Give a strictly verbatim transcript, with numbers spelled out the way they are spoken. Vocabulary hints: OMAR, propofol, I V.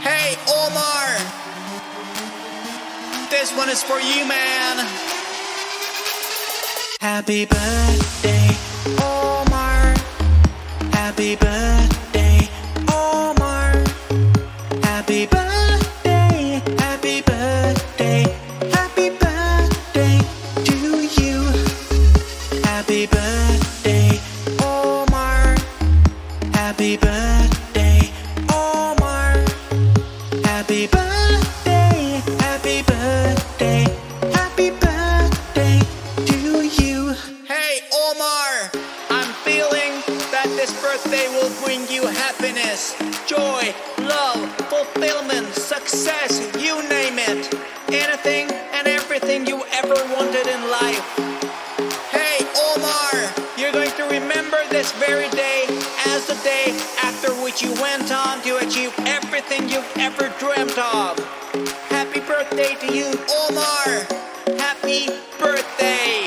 Hey, Omar! This one is for you, man! Happy birthday, Omar! Happy birthday, Omar! Happy birthday, happy birthday, happy birthday to you! Happy birthday, Omar! Happy birthday, Omar! Happy birthday, happy birthday, happy birthday to you. Hey Omar, I'm feeling that this birthday will bring you happiness, joy, love, fulfillment, success, you name it. Anything and everything you ever wanted in life. Hey Omar, you're going to remember this very day as the day after which you went on to achieve everything you've ever dreamt of. Happy birthday to you, Omar! Happy birthday!